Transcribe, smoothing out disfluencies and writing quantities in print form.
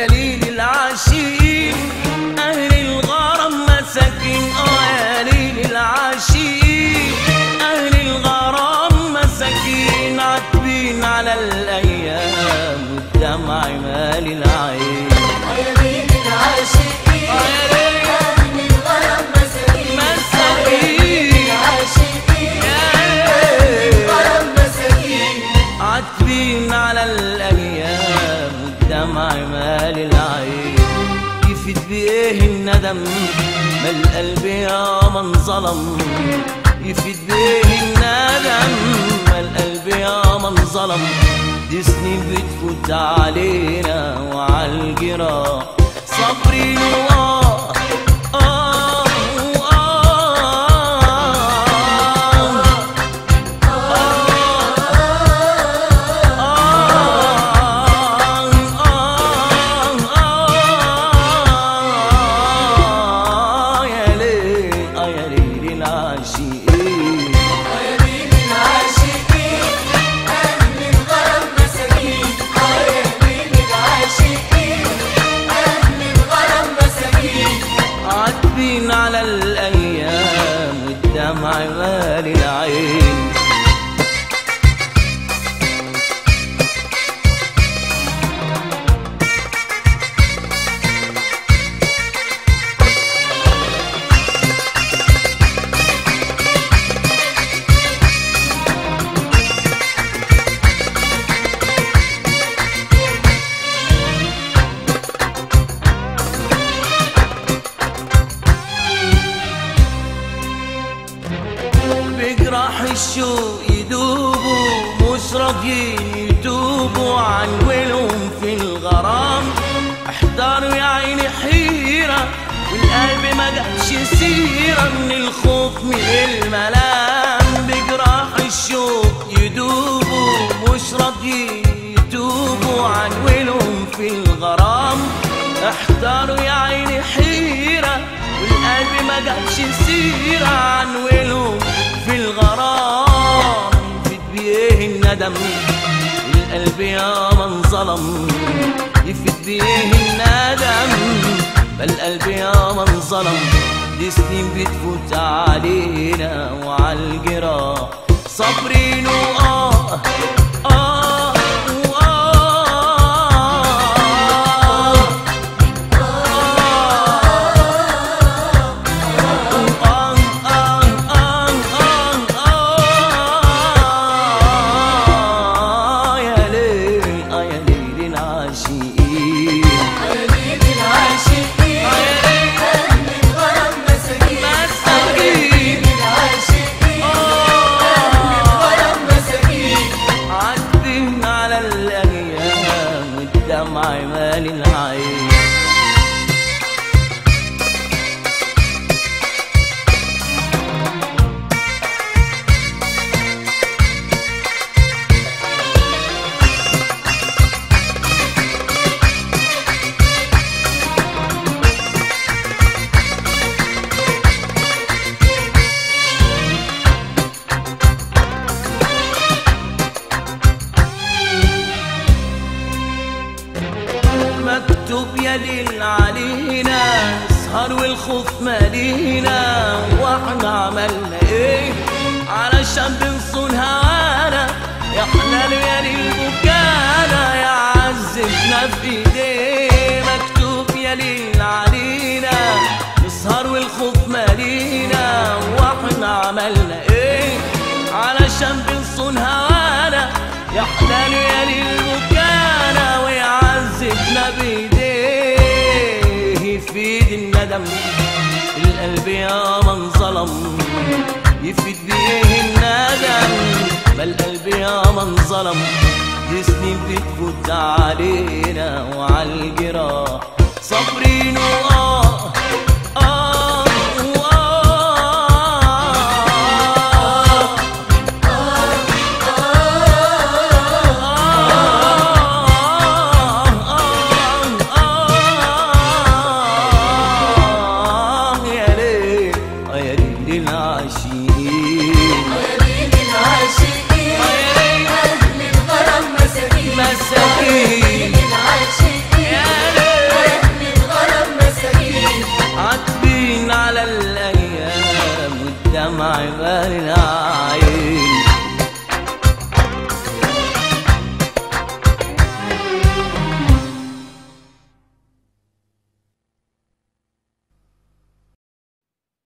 يا ليل العاشقين أهل الغرام مساكين. يا ليل العاشقين أهل الغرام مساكين، عاتبين على الأيام والدمع مالي العين. يا ليل العاشقين على الأيام والدمع مالي العين. يفيد بإيه الندم ما القلب يا من ظلم، يفيد بإيه الندم ما القلب يا من ظلم. دي سنين بتفوت علينا وعالجرا صبري على الأيام والدمع مالي العين. بجراح الشوق يدوبوا مش راضيين يتوبوا عن ولهم في الغرام. احضروا يا عيني حيرة والقلب ما جابش سيرة من الخوف من الملام. بجراح الشوق يدوبوا مش راضيين يتوبوا عن ولهم في الغرام. احضروا يا عيني حيرة والقلب ما جابش سيرة عن ولهم في الغرام. يفيد بيه الندم القلب يا من ظلم، يفيد بيه الندم بل القلب يا من ظلم. دي سنين بتفوت علينا وعالجرا صابرين مكتوب يا ليل علينا السهر والخوف مالينا. واحنا عملنا ايه علشان بنصون هوانا؟ يا حلال يا ليل بكانا يا عزتنا في ايديه. مكتوب يا ليل علينا السهر والخوف مالينا. واحنا عملنا ايه علشان بنصون هوانا؟ يا حلال يا ليل بكانا ويعذبنا بايديه. يفيد الندم القلب يا من ظلم، يفيد بيه الندم بل القلب يا من ظلم. دي سنين بتفوت علينا وعالجراح صابرين يا ليل العاشقين. مع بال العين.